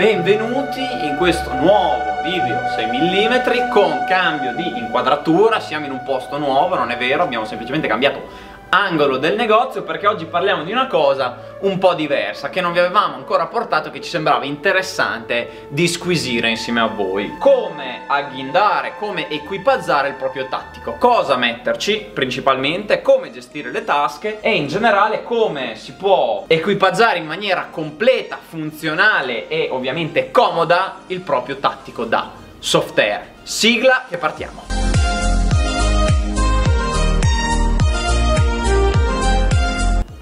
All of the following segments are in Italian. Benvenuti in questo nuovo video 6mm con cambio di inquadratura. Siamo in un posto nuovo, non è vero, abbiamo semplicemente cambiato angolo del negozio, perché oggi parliamo di una cosa un po' diversa che non vi avevamo ancora portato, che ci sembrava interessante di squisire insieme a voi: come agghindare, come equipaggiare il proprio tattico, cosa metterci principalmente, come gestire le tasche e in generale come si può equipaggiare in maniera completa, funzionale e ovviamente comoda il proprio tattico da soft air. Sigla e partiamo.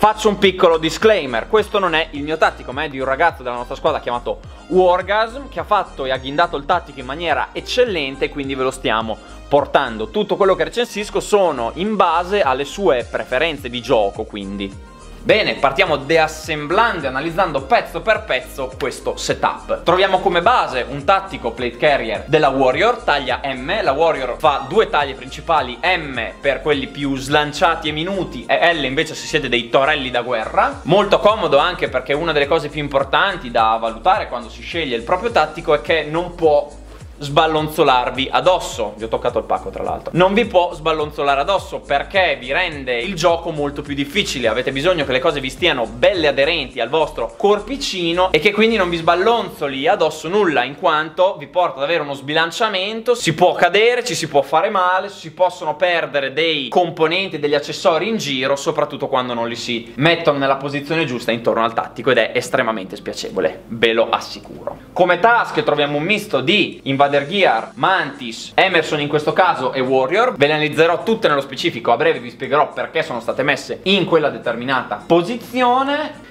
Faccio un piccolo disclaimer: questo non è il mio tattico, ma è di un ragazzo della nostra squadra chiamato Wargasm, che ha fatto e agghindato il tattico in maniera eccellente, quindi ve lo stiamo portando. Tutto quello che recensisco sono in base alle sue preferenze di gioco, quindi. Bene, partiamo deassemblando e analizzando pezzo per pezzo questo setup. Troviamo come base un tattico plate carrier della Warrior, taglia M. La Warrior fa due taglie principali: M per quelli più slanciati e minuti, e L invece se siete dei torelli da guerra. Molto comodo, anche perché una delle cose più importanti da valutare quando si sceglie il proprio tattico è che non può sballonzolarvi addosso. Vi ho toccato il pacco, tra l'altro. Non vi può sballonzolare addosso, perché vi rende il gioco molto più difficile. Avete bisogno che le cose vi stiano belle aderenti al vostro corpicino e che quindi non vi sballonzoli addosso nulla, in quanto vi porta ad avere uno sbilanciamento. Si può cadere, ci si può fare male, si possono perdere dei componenti, degli accessori in giro, soprattutto quando non li si mettono nella posizione giusta intorno al tattico, ed è estremamente spiacevole, ve lo assicuro. Come tasche troviamo un misto di Invader Gear, Mantis, Emerson in questo caso e Warrior. Ve le analizzerò tutte nello specifico, a breve vi spiegherò perché sono state messe in quella determinata posizione.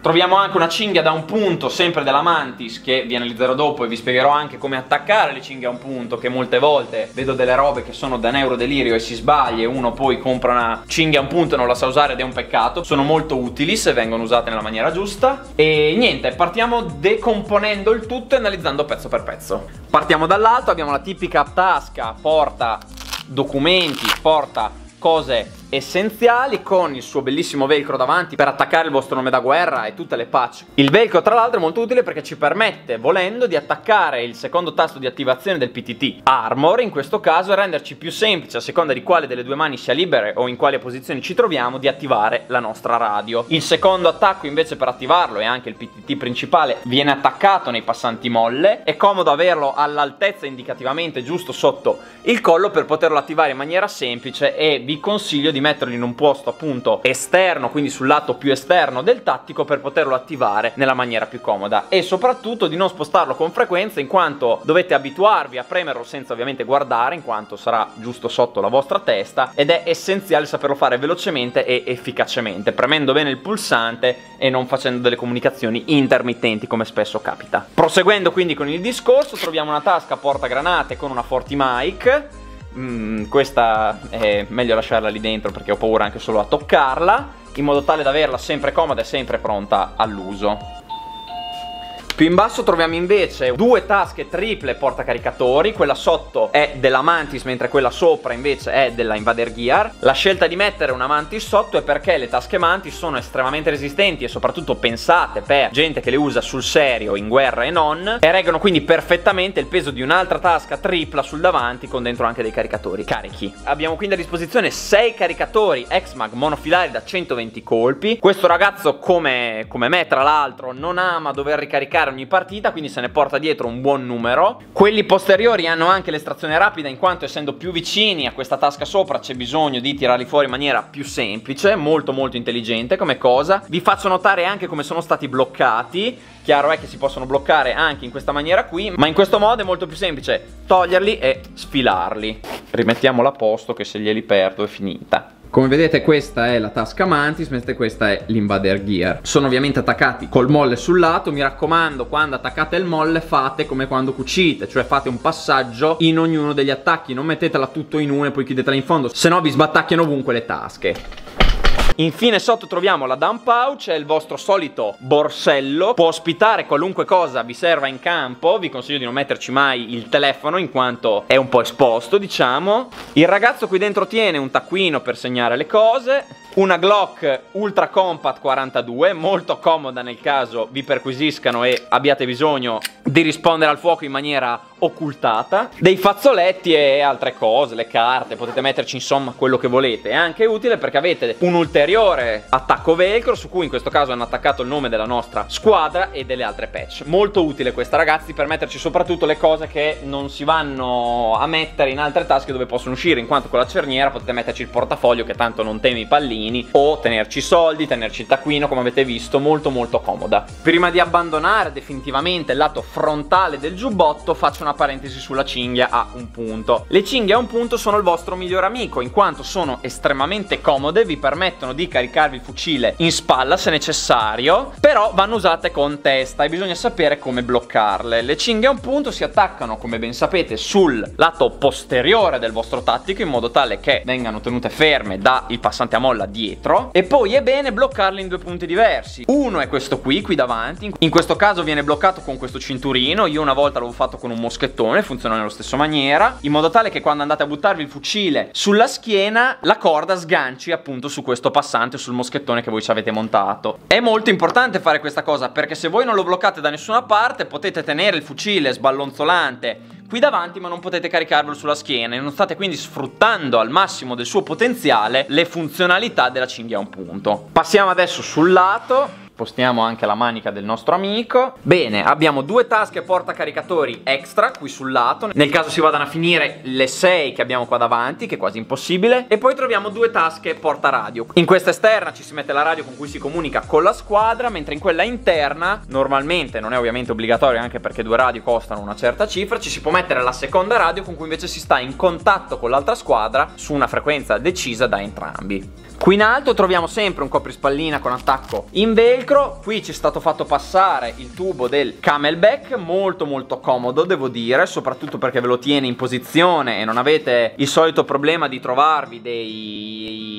Troviamo anche una cinghia da un punto, sempre della Mantis, che vi analizzerò dopo, e vi spiegherò anche come attaccare le cinghie a un punto, che molte volte vedo delle robe che sono da neurodelirio e si sbaglia, e uno poi compra una cinghia a un punto e non la sa usare, ed è un peccato. Sono molto utili se vengono usate nella maniera giusta. E niente, partiamo decomponendo il tutto e analizzando pezzo per pezzo. Partiamo dall'alto, abbiamo la tipica tasca porta documenti, porta cose essenziali, con il suo bellissimo velcro davanti per attaccare il vostro nome da guerra e tutte le patch. Il velcro, tra l'altro, è molto utile perché ci permette, volendo, di attaccare il secondo tasto di attivazione del PTT Armor in questo caso, e renderci più semplice, a seconda di quale delle due mani sia libere o in quale posizione ci troviamo, di attivare la nostra radio. Il secondo attacco invece, per attivarlo, e anche il PTT principale, viene attaccato nei passanti molle. È comodo averlo all'altezza, indicativamente giusto sotto il collo, per poterlo attivare in maniera semplice, e vi consiglio di metterli in un posto appunto esterno, quindi sul lato più esterno del tattico, per poterlo attivare nella maniera più comoda, e soprattutto di non spostarlo con frequenza, in quanto dovete abituarvi a premerlo senza ovviamente guardare, in quanto sarà giusto sotto la vostra testa, ed è essenziale saperlo fare velocemente e efficacemente, premendo bene il pulsante e non facendo delle comunicazioni intermittenti come spesso capita. Proseguendo quindi con il discorso, troviamo una tasca portagranate con una Fortimic. Questa è meglio lasciarla lì dentro, perché ho paura anche solo a toccarla, in modo tale da averla sempre comoda e sempre pronta all'uso. Più in basso troviamo invece due tasche triple portacaricatori. Quella sotto è della Mantis, mentre quella sopra invece è della Invader Gear. La scelta di mettere una Mantis sotto è perché le tasche Mantis sono estremamente resistenti e soprattutto pensate per gente che le usa sul serio, in guerra e non, e reggono quindi perfettamente il peso di un'altra tasca tripla sul davanti, con dentro anche dei caricatori carichi. Abbiamo quindi a disposizione 6 caricatori X-Mag monofilari da 120 colpi. Questo ragazzo, come me tra l'altro, non ama dover ricaricare ogni partita, quindi se ne porta dietro un buon numero. Quelli posteriori hanno anche l'estrazione rapida, in quanto essendo più vicini a questa tasca sopra c'è bisogno di tirarli fuori in maniera più semplice. Molto molto intelligente come cosa. Vi faccio notare anche come sono stati bloccati. Chiaro è che si possono bloccare anche in questa maniera qui, ma in questo modo è molto più semplice toglierli e sfilarli. Rimettiamola a posto, che se glieli perdo è finita. Come vedete, questa è la tasca Mantis, mentre questa è l'Invader Gear. Sono ovviamente attaccati col molle sul lato. Mi raccomando, quando attaccate il molle fate come quando cucite, cioè fate un passaggio in ognuno degli attacchi, non mettetela tutto in uno e poi chiudetela in fondo, se no vi sbattacchiano ovunque le tasche. Infine sotto troviamo la down pouch, è il vostro solito borsello, può ospitare qualunque cosa vi serva in campo. Vi consiglio di non metterci mai il telefono, in quanto è un po' esposto, diciamo. Il ragazzo qui dentro tiene un taccuino per segnare le cose, una Glock Ultra Compact 42, molto comoda nel caso vi perquisiscano e abbiate bisogno di rispondere al fuoco in maniera occultata, dei fazzoletti e altre cose, le carte, potete metterci insomma quello che volete. È anche utile perché avete un ulteriore attacco velcro su cui in questo caso hanno attaccato il nome della nostra squadra e delle altre patch. Molto utile questa, ragazzi, per metterci soprattutto le cose che non si vanno a mettere in altre tasche dove possono uscire, in quanto con la cerniera potete metterci il portafoglio che tanto non teme i pallini, o tenerci soldi, tenerci il taccuino, come avete visto, molto molto comoda. Prima di abbandonare definitivamente il lato frontale del giubbotto faccio una parentesi sulla cinghia a un punto. Le cinghie a un punto sono il vostro miglior amico, in quanto sono estremamente comode, vi permettono di caricarvi il fucile in spalla se necessario, però vanno usate con testa e bisogna sapere come bloccarle. Le cinghie a un punto si attaccano, come ben sapete, sul lato posteriore del vostro tattico in modo tale che vengano tenute ferme dal passante a molla dietro, e poi è bene bloccarle in due punti diversi. Uno è questo qui davanti, in questo caso viene bloccato con questo cinturino, io una volta l'avevo fatto con un moschettone, funziona nella stessa maniera, in modo tale che quando andate a buttarvi il fucile sulla schiena la corda sganci appunto su questo passante o sul moschettone che voi ci avete montato. È molto importante fare questa cosa perché se voi non lo bloccate da nessuna parte potete tenere il fucile sballonzolante qui davanti ma non potete caricarvelo sulla schiena e non state quindi sfruttando al massimo del suo potenziale le funzionalità della cinghia a un punto. Passiamo adesso sul lato, spostiamo anche la manica del nostro amico. Bene, abbiamo due tasche portacaricatori extra qui sul lato, nel caso si vadano a finire le 6 che abbiamo qua davanti, che è quasi impossibile, e poi troviamo due tasche portaradio. In questa esterna ci si mette la radio con cui si comunica con la squadra, mentre in quella interna, normalmente, non è ovviamente obbligatorio anche perché due radio costano una certa cifra, ci si può mettere la seconda radio con cui invece si sta in contatto con l'altra squadra su una frequenza decisa da entrambi. Qui in alto troviamo sempre un coprispallina con attacco in velcro, qui ci è stato fatto passare il tubo del Camelback, molto molto comodo devo dire, soprattutto perché ve lo tiene in posizione e non avete il solito problema di trovarvi dei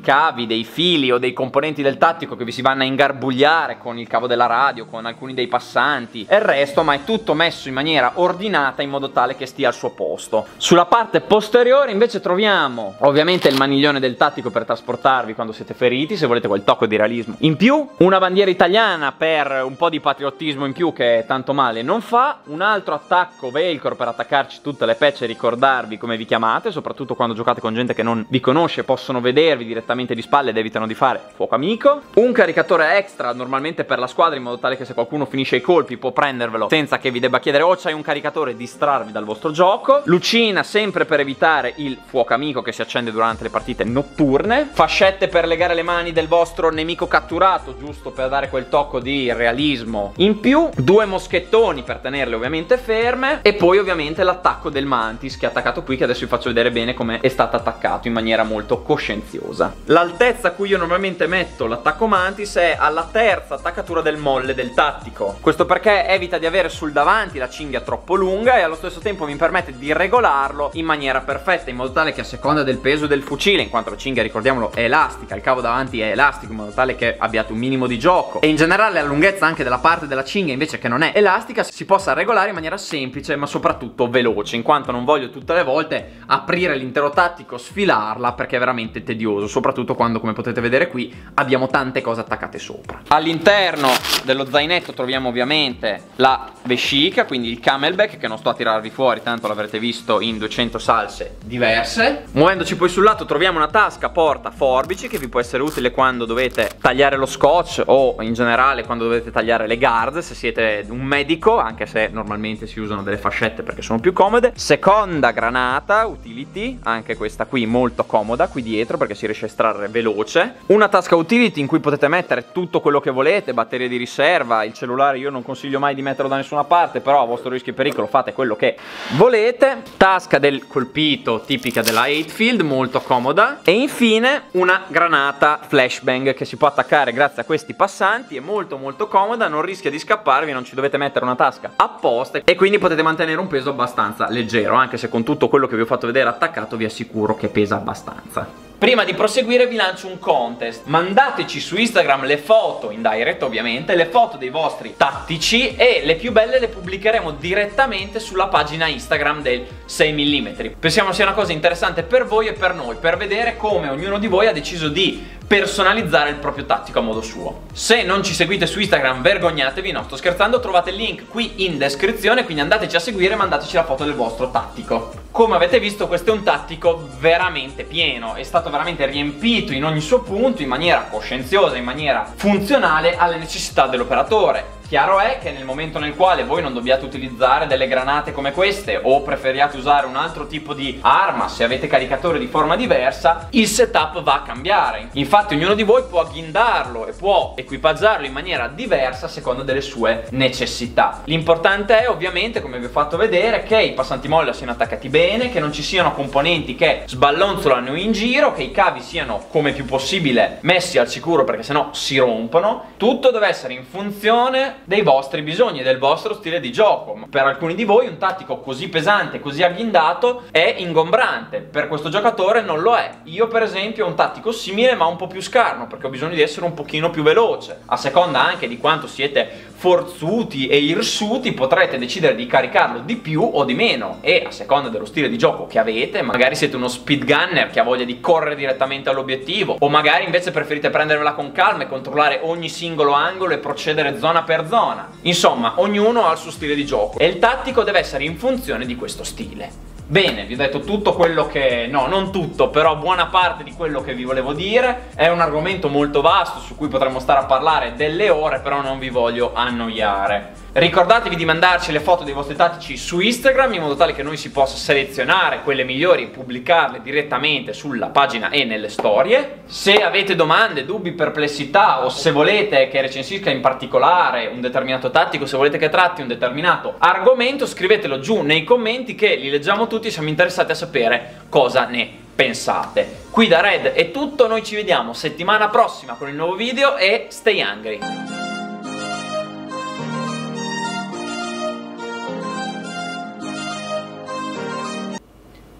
cavi, dei fili o dei componenti del tattico che vi si vanno a ingarbugliare con il cavo della radio, con alcuni dei passanti e il resto, ma è tutto messo in maniera ordinata in modo tale che stia al suo posto. Sulla parte posteriore invece troviamo ovviamente il maniglione del tattico per trasportarvi quando siete feriti, se volete quel tocco di realismo in più, una bandiera italiana per un po' di patriottismo in più che tanto male non fa, un altro attacco velcro per attaccarci tutte le patch e ricordarvi come vi chiamate, soprattutto quando giocate con gente che non vi conosce, possono vedervi direttamente di spalle ed evitano di fare fuoco amico, un caricatore extra normalmente per la squadra in modo tale che se qualcuno finisce i colpi può prendervelo senza che vi debba chiedere o c'hai un caricatore e distrarvi dal vostro gioco, lucina sempre per evitare il fuoco amico che si accende durante le partite notturne, fascette per legare le mani del vostro nemico catturato giusto per dare quel tocco di realismo in più, due moschettoni per tenerle ovviamente ferme e poi ovviamente l'attacco del Mantis che è attaccato qui, che adesso vi faccio vedere bene come è stato attaccato in maniera molto coscienziosa. L'altezza a cui io normalmente metto l'attacco Mantis è alla terza attaccatura del molle del tattico. Questo perché evita di avere sul davanti la cinghia troppo lunga e allo stesso tempo mi permette di regolarlo in maniera perfetta, in modo tale che a seconda del peso del fucile, in quanto la cinghia, ricordiamolo, è elastica, il cavo davanti è elastico in modo tale che abbiate un minimo di gioco, e in generale la lunghezza anche della parte della cinghia invece che non è elastica si possa regolare in maniera semplice ma soprattutto veloce, in quanto non voglio tutte le volte aprire l'intero tattico, sfilarla, perché è veramente tedioso, soprattutto quando, come potete vedere qui, abbiamo tante cose attaccate sopra. All'interno dello zainetto troviamo ovviamente la vescica, quindi il Camelback, che non sto a tirarvi fuori, tanto l'avrete visto in 200 salse diverse. Muovendoci poi sul lato troviamo una tasca porta forbici che vi può essere utile quando dovete tagliare lo scotch o in generale quando dovete tagliare le garze, se siete un medico, anche se normalmente si usano delle fascette perché sono più comode. Seconda granata utility, anche questa qui molto comoda qui dietro perché si riesce a estrarre veloce, una tasca utility in cui potete mettere tutto quello che volete, batterie di riserva, il cellulare io non consiglio mai di metterlo da nessuna parte, però a vostro rischio e pericolo fate quello che volete, tasca del colpito tipica della 8 Field molto comoda, e infine una granata flashbang che si può attaccare grazie a questi passanti, è molto molto comoda, non rischia di scapparvi, non ci dovete mettere una tasca apposta e quindi potete mantenere un peso abbastanza leggero, anche se con tutto quello che vi ho fatto vedere attaccato vi assicuro che pesa abbastanza. Prima di proseguire vi lancio un contest. Mandateci su Instagram le foto, in diretta ovviamente, le foto dei vostri tattici, e le più belle le pubblicheremo direttamente sulla pagina Instagram del 6mm. Pensiamo sia una cosa interessante per voi e per noi, per vedere come ognuno di voi ha deciso di personalizzare il proprio tattico a modo suo. Se non ci seguite su Instagram vergognatevi, no, sto scherzando, trovate il link qui in descrizione, quindi andateci a seguire e mandateci la foto del vostro tattico. Come avete visto, questo è un tattico veramente pieno, è stato veramente riempito in ogni suo punto in maniera coscienziosa, in maniera funzionale alle necessità dell'operatore. Chiaro è che nel momento nel quale voi non dobbiate utilizzare delle granate come queste, o preferiate usare un altro tipo di arma, se avete caricatore di forma diversa, il setup va a cambiare. Infatti ognuno di voi può agghindarlo e può equipaggiarlo in maniera diversa a seconda delle sue necessità. L'importante è ovviamente, come vi ho fatto vedere, che i passanti molla siano attaccati bene, che non ci siano componenti che sballonzolano in giro, che i cavi siano come più possibile messi al sicuro perché sennò si rompono. Tutto deve essere in funzione dei vostri bisogni e del vostro stile di gioco. Per alcuni di voi un tattico così pesante, così agghindato è ingombrante, per questo giocatore non lo è. Io per esempio ho un tattico simile ma un po' più scarno, perché ho bisogno di essere un pochino più veloce. A seconda anche di quanto siete forzuti e irsuti potrete decidere di caricarlo di più o di meno, e a seconda dello stile di gioco che avete, magari siete uno speed gunner che ha voglia di correre direttamente all'obiettivo, o magari invece preferite prendervela con calma e controllare ogni singolo angolo e procedere zona per zona. Insomma, ognuno ha il suo stile di gioco e il tattico deve essere in funzione di questo stile. Bene, vi ho detto tutto quello che... no, non tutto, però buona parte di quello che vi volevo dire. È un argomento molto vasto su cui potremmo stare a parlare delle ore, però non vi voglio annoiare. Ricordatevi di mandarci le foto dei vostri tattici su Instagram, in modo tale che noi si possa selezionare quelle migliori e pubblicarle direttamente sulla pagina e nelle storie. Se avete domande, dubbi, perplessità, o se volete che recensisca in particolare un determinato tattico, se volete che tratti un determinato argomento, scrivetelo giù nei commenti che li leggiamo tutti. Siamo interessati a sapere cosa ne pensate. Qui da Red è tutto, noi ci vediamo settimana prossima con il nuovo video e stay hungry!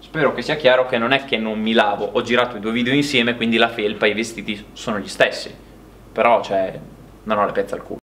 Spero che sia chiaro che non è che non mi lavo, ho girato i due video insieme, quindi la felpa e i vestiti sono gli stessi, però cioè non ho le pezze al culo.